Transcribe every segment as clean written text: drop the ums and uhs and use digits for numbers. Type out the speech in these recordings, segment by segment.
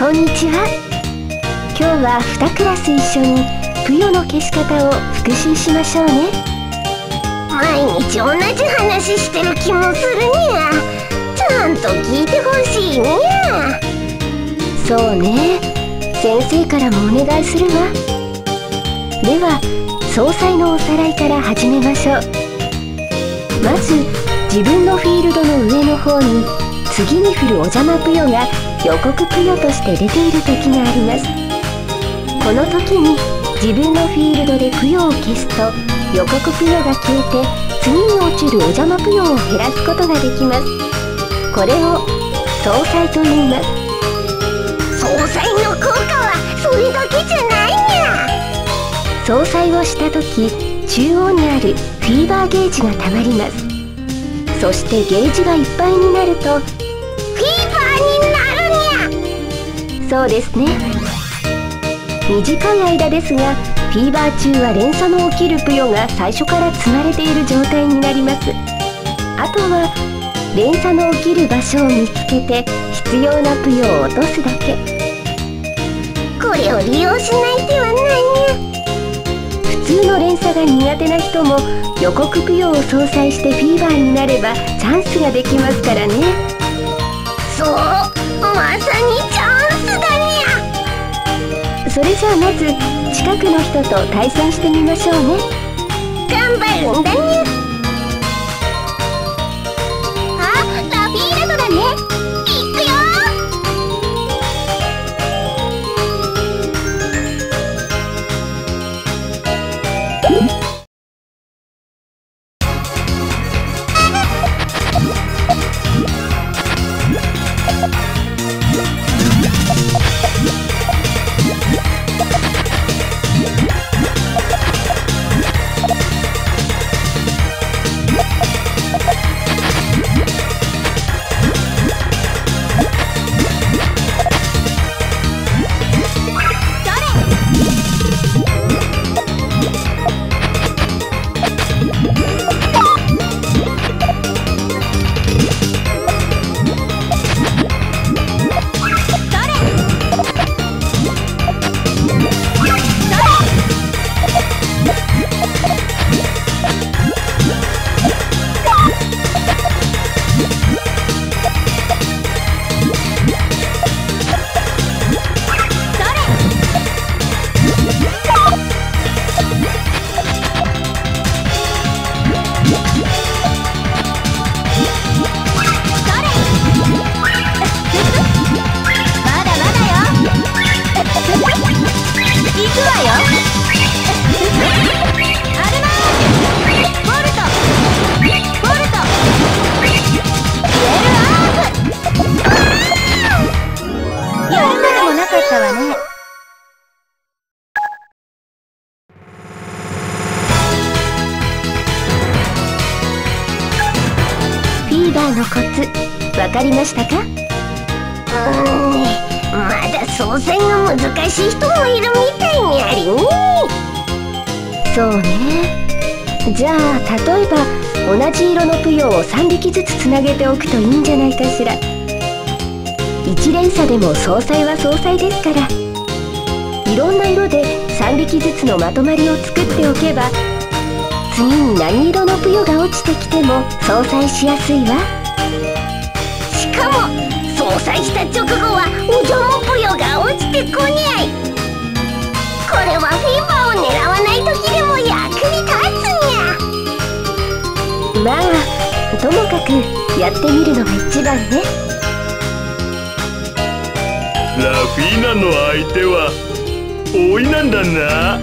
こんにちは。今日は2クラス一緒にぷよの消し方を復習しましょうね。毎日同じ話してる気もするにゃ。ちゃんと聞いてほしいにゃ。そうね、先生からもお願いするわ。では総裁のおさらいから始めましょう。まず自分のフィールドの上の方に次に振るお邪魔ぷよが予告ぷよとして出ている時があります。この時に自分のフィールドでぷよを消すと予告ぷよが消えて次に落ちるお邪魔ぷよを減らすことができます。これを相殺と言います。相殺の効果はそれだけじゃないにゃ。相殺をした時中央にあるフィーバーゲージがたまります。そしてゲージがいっぱいになるとフィーバーになるにゃ。そうですね。短い間ですがフィーバー中は連鎖の起きるぷよが最初から積まれている状態になります。あとは連鎖の起きる場所を見つけて必要なぷよを落とすだけ。これを利用しない手はないにゃ。普通の連鎖が苦手な人も予告ぷよを相殺してフィーバーになればチャンスができますからね。そう、まさにチャンスだにゃ。それじゃあまず近くの人と対戦してみましょうね。頑張るんだにゃ。あ、ラフィーナとだね。いくよ。フィーバーのコツ、わかりましたか？まだ操作が難しい人もいるみたいにありね。そうね。じゃあ例えば同じ色のぷよを3匹ずつつなげておくといいんじゃないかしら。1連鎖でも相殺は相殺ですから、いろんな色で3匹ずつのまとまりを作っておけば次に何色のぷよが落ちてきても相殺しやすいわ。しかも相殺した直後はおじゃまぷよが落ちてこにゃい。これはフィーバーを狙わない時でも役に立つにゃ。まあともかくやってみるのが一番ね。ラフィーナの相手はおいなんだな。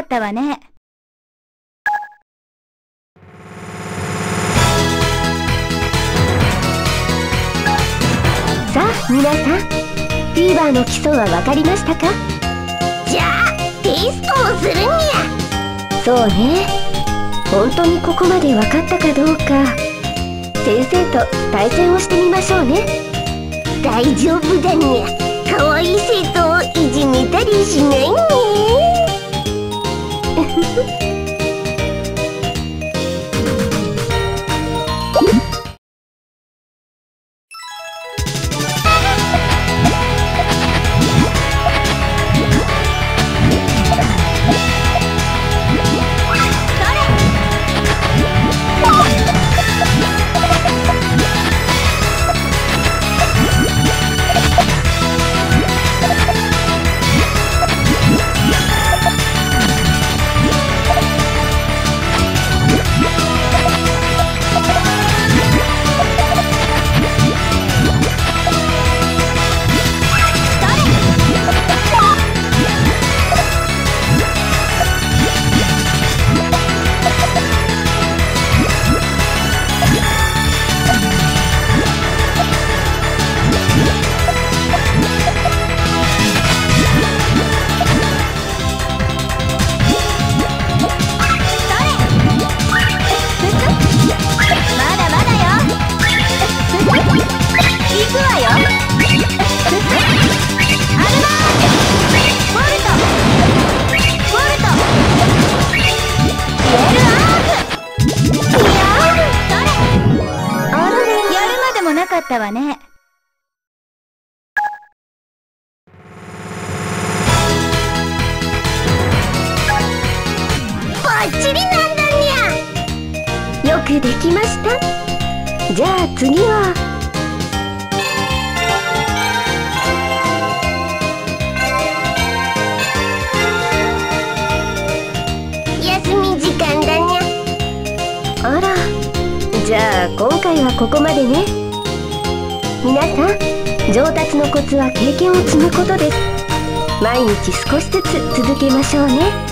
かったわね。さあ皆さん、TVer の基礎は分かりましたか？じゃあテストをするんや。そうね、本当にここまで分かったかどうか先生と対戦をしてみましょうね。大丈夫だにゃ、かわいい生徒をいじめたりしないね。さあじゃあ今回はここまでね。皆さん、上達のコツは経験を積むことです。毎日少しずつ続けましょうね。